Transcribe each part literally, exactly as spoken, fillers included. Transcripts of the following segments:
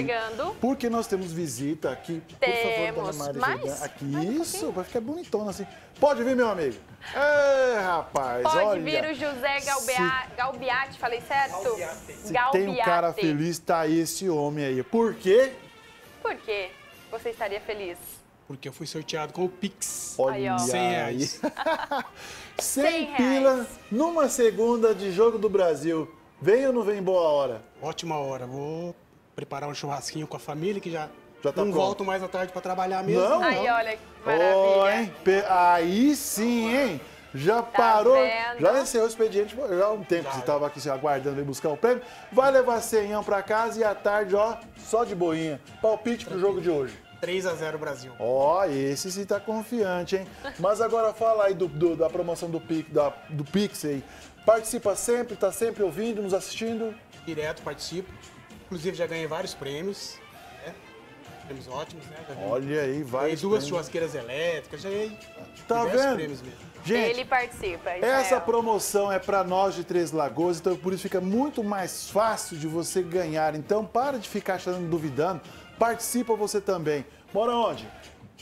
chegando. Porque nós temos visita aqui. Temos. Por favor, mais? Aqui. Mais isso, um vai ficar bonitona assim. Pode vir, meu amigo. É, rapaz, Pode olha, vir o José Galbiati, se... Galbiati, falei certo? Galbiati. Se Galbiati. Tem um cara feliz, tá aí esse homem aí. Por quê? Por quê? Você estaria feliz? Porque eu fui sorteado com o Pix. Olha, cem reais. cem pila numa segunda de Jogo do Brasil. Vem ou não vem boa hora? Ótima hora. Vou preparar um churrasquinho com a família que já, já tá não pronto. Volto mais à tarde para trabalhar mesmo. Não, aí, não. Olha, que maravilha. Oh, aí sim, hein? Já tá parou, vendo? Já encerrou o expediente já há um tempo. Já, você estava aqui se aguardando para buscar o prêmio. Vai levar cem para casa e à tarde, ó, só de boinha. Palpite pro jogo de hoje. três a zero Brasil. Ó, oh, esse sim tá confiante, hein? Mas agora fala aí do, do, da promoção do Pix, da, do Pix aí. Participa sempre, tá sempre ouvindo, nos assistindo? Direto, participo. Inclusive já ganhei vários prêmios, né? Prêmios ótimos, né? Olha aí, vários. Ganhei duas churrasqueiras elétricas, já ganhei tá diversos vendo? Prêmios mesmo. Gente, ele participa, Isabel. Essa promoção é para nós de Três Lagoas, então por isso fica muito mais fácil de você ganhar. Então para de ficar achando, duvidando. Participa você também. Mora onde?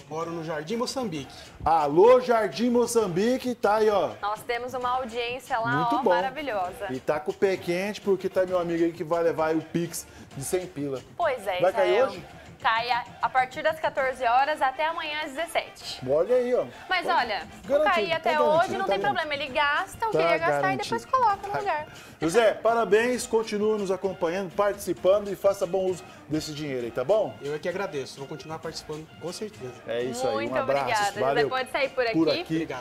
Moro no Jardim Moçambique. Alô, Jardim Moçambique, tá aí, ó. Nós temos uma audiência lá, muito ó, bom. Maravilhosa. E tá com o pé quente, porque tá meu amigo aí que vai levar o Pix de cem pila. Pois é, vai Isabel. Cair hoje? Cai a partir das quatorze horas até amanhã às dezessete. Olha aí, ó. Mas pode, olha, não cair até tá hoje, não tá tem garantido. Problema. Ele gasta o que tá ele ia gastar garantido. E depois coloca no lugar. José, parabéns, continua nos acompanhando, participando e faça bom uso desse dinheiro aí, tá bom? Eu é que agradeço, vou continuar participando com certeza. É isso aí, muito um abraço. Muito obrigada, valeu. José pode sair por aqui. Por aqui. Obrigado.